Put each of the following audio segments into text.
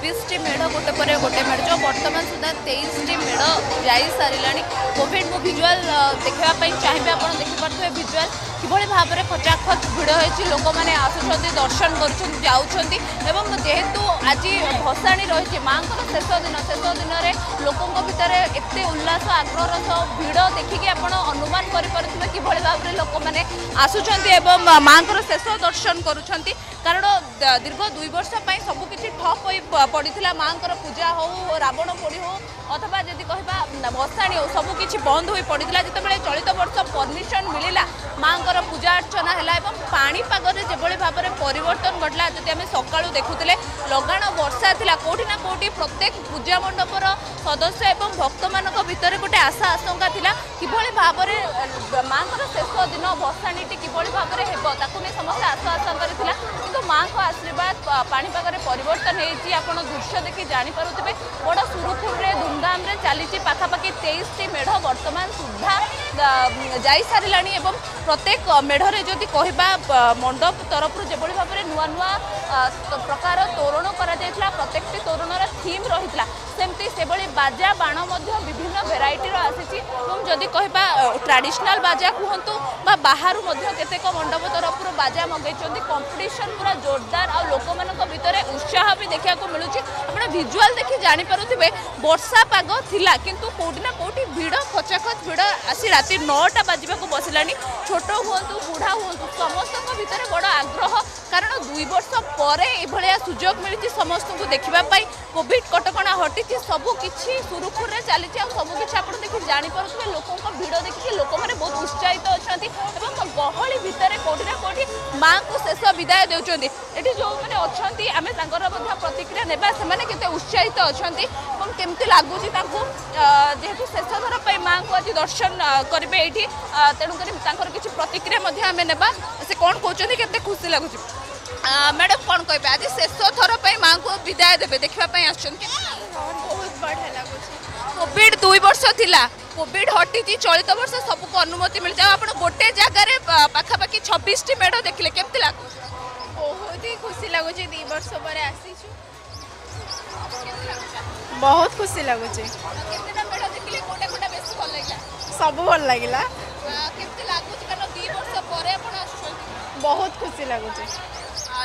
चौबीस मेढ़ गोटे गोटे मेढ़ जो बर्तमान सुधा 23 मेढ़ जा सारा कोविड मु भिजुआल देखापी चाहिए आप देखिपे भिजुआल किभली भाव में खचाखच भिड़ होती लोक मैंने आसुँच दर्शन करेतु आज भसाणी रही है माँ को शेष दिन में लोकों भितर एत उल्लास आग्रह सह भिड़ देखिकी आपड़ अनुमान करें किभली भाव में लोक मैंने आसुँच माँ को शेष दर्शन करुँच कारण दीर्घ दुई वर्ष सबकि ठप हो पड़ा माँ को पूजा हो रावण पोड़ी हो अथवा जदि कह भसाणी हो सबकि बंद हो पड़ा जिते चलित वर्ष परमिशन मिलला माँ को पूजा अर्चना है पाणीपागर जो भाव में परिवर्तन घटला जदि आम सका देखुले लगाण वर्षा था कौटी ना कौटी प्रत्येक पूजा मंडपर सदस्य और भक्त मान भितर गोटे आशा आशंका था किभली भाव में माँ को शेष दिन भसाणीटी किभली भाव में होने समस्त आशा आशंका किंतु माँ को आशीर्वाद पाणीपागर परिवर्तन होपण दृश्य देखि जापे बड़ा सुरखुर में धूमधाम चली पाखापाखि 23 मेढ़ बर्तमान सुधा जा सारा एवं प्रत्येक मेढ़ जदि कह मंडप तरफ जो भाव में नुआ नुआ प्रकार तोरण करा प्रत्येक तोरण थीम रही है सेमती से बाजा बाण विभिन्न भेराइटर आसी जदि कहबा ट्रेडिशनल बाजा कहतु बाहर केतेक मंडप तरफ बाजा मगै कंपिटिशन पूरा जोरदार आ लोक मानक भितर उत्साह भी देखा मिलूँ आप विजुअल देखि जापे वर्षा पाग थिला किंतु कोटी ना कोटी भिड़ खचाखच भिड़ आसी राति 9टा बाजिबाक बसलानी छोट हुंतु बुढ़ा हुंतु समस्त भितर बड़ आग्रह कारण दुई वर्ष पर यह सुजोग मिली समस्त को देखापी कोविड कटका हटी सबकि सुरखुर में चली सबकि आप देखिए जापे लोकों भिड़ देखिए लोक मैंने बहुत उत्साहित अच्छा गहली भितर कौटी ना कौटी माँ को शेष विदाय देते ये जो मैंने अच्छा आम प्रतिक्रिया नेबा से उत्साहित अच्छा केमती लगुच जेहेतु शेष थर पर माँ को आज दर्शन करेंगे ये तेणुकर किसी प्रतिक्रिया नेबा से कौन कहते हैं खुशी लगुच मैडम कौन कह आज शेष थर पर माँ को विदाय देवे देखापी आ बहुत बढ़िया लगुच कोविड दुई वर्ष थिला कोविड हटी चलित वर्ष सबको अनुमति मिल जाए आप गोटे जगार पाखापाखि 26 मेढ़ देखिले केमती लगुच बहुत ही खुशी लगुच दु वर्ष पर आसी बहुत खुशी लगुच सब भल लगला बहुत खुशी लगुच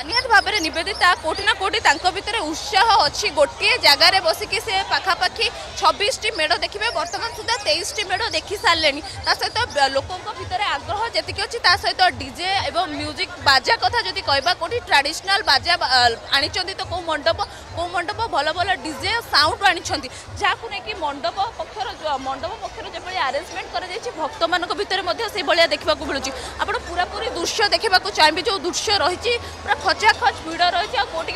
निहत भाव में नवेदिता कौटी ना कौटी भितर उत्साह अच्छी गोटे जगार बसिकी से पाखापाखि 26 मेढ़ देखिए बर्तमान सुधा 23 मेढ़ देखि सारे सहित लोकों भितर आग्रह जीक अच्छी सहित डीजे और म्यूजिक बाजा कथा जब कह कौटी ट्रेडिशनल बाजा आनी तो कौ मंडप भल भल डीजे साउंड आनी जहाँकि मंडप पक्षर जो आरेंजमेंट करक्त मान भितर से भाया देखा मिलूँ आप पूरापूरी दृश्य देखा चाहिए जो दृश्य रही पूरा खचाखच भिड़ रही कौटी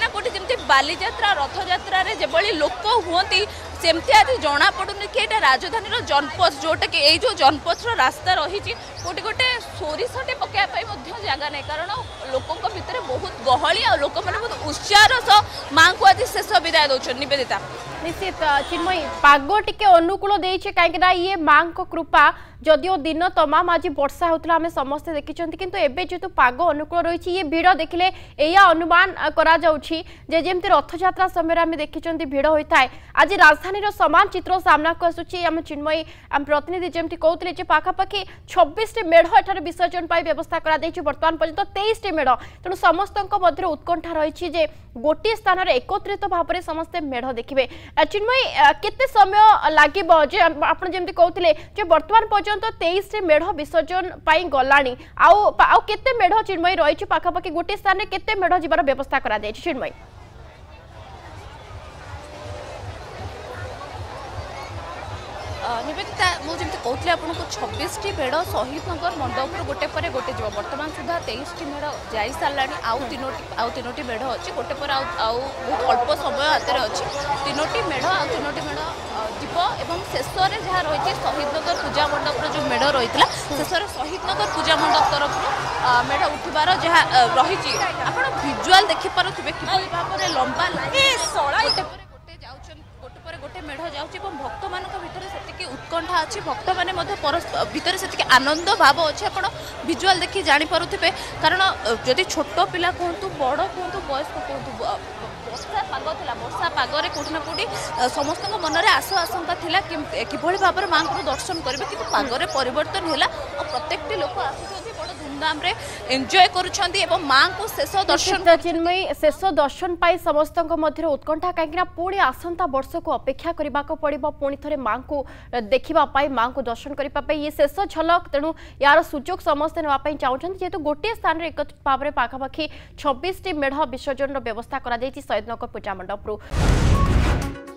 ना कौटी जमी बालीजात्रा रथजात्रा रे जेबली लोक हुंती सेमती आज जना पड़ूनी कि ये राजधानी जनपथ जोटा कि ये जो जनपथर रास्ता रही कौटी गोटे सोरीसटे पकड़ापी जगह नहीं कारण लोकों भितर बहुत गहली आ लोक मैंने बहुत उत्साह सह माँ को आज शेष विदाय दौर निवेदिता निश्चित चिन्मयी पाग टे अनुकूल देखे कहीं ये माँ को कृपा जदिओ दिन तमाम आज वर्षा होता आम समस्ते देखी किंतु एबे जेतु पाग अनुकूल रही ये भिड़ देखिले या अनुमान करमती रथजात्रा समय आम देखी भिड़ होता है आज राजधानी सामान चित्र सामना को आसूची आम चिन्मयी आम प्रतिनिधि जमी कहते पाखापाखि 26 मेढ़ एठार विसर्जन व्यवस्था बर्तमान पर्यटन 23 मेढ़ तेणु समस्त उत्कंठा रही है गोटे स्थान एकत्रित भाव में समस्ते मेढ़ देखिए चिन्मयी केते समय लगे आप जमी कहते बर्तमान पर्यटन 23 मेढ़ विसर्जन गलाणी आते मेढ़ चिन्मयी रही पाखापाखि गोटे स्थान में केते मेढ़ जीवार व्यवस्था करा चिन्मयी निवेदिता मुझे कहती आपन को 26 मेढ़ शहीद नगर मंडप गोटे पर गोटे जी बर्तमान सुधा 23 मेढ़ जा सारा आनोटी मेढ़ अच्छी गोटे पर बहुत अल्प समय हाथ में अच्छी 3टी मेढ़ आनोटी मेढ़ जीव एवं शेष में जहाँ रही शहीद नगर पूजा मंडप जो मेढ़ रही है शेष में शहीद नगर पूजा मंडप तरफ मेढ़ उठबार जहाँ रही आप विजुआल देखिपुए किभली भाव में लंबा लाइन गोटे मेढ़ जाऊँच भक्त मान भर से उत्कंठा अच्छी भक्त मैंने भर से आनंद भाव अच्छे आप विजुअल देखिए जापे कारण जदि छोट पिला कहतु बड़ कहतु वयस्क कहतु पाग था वर्षा पागर कौटना कौटी समस्त मन में आशा आशंका था कि भाव में माँ को दर्शन करेंगे कि पागर परिवर्तन है और प्रत्येक लोक आस एंजॉय शेष दर्शन चिन्मयी शेष दर्शन समस्त उत्कंठा कहीं पुणी आसंता वर्ष को अपेक्षा करने को पड़ो पुणी थे माँ को देखापी माँ को दर्शन करने ये शेष झलक तेणु यार सुजोग समस्ते नापी चाहते जेहतु गोटे स्थान में एक भाव में पाखापाखि 26 मेढ़ विसर्जन व्यवस्था कर सैयदनगर पूजा मंडप।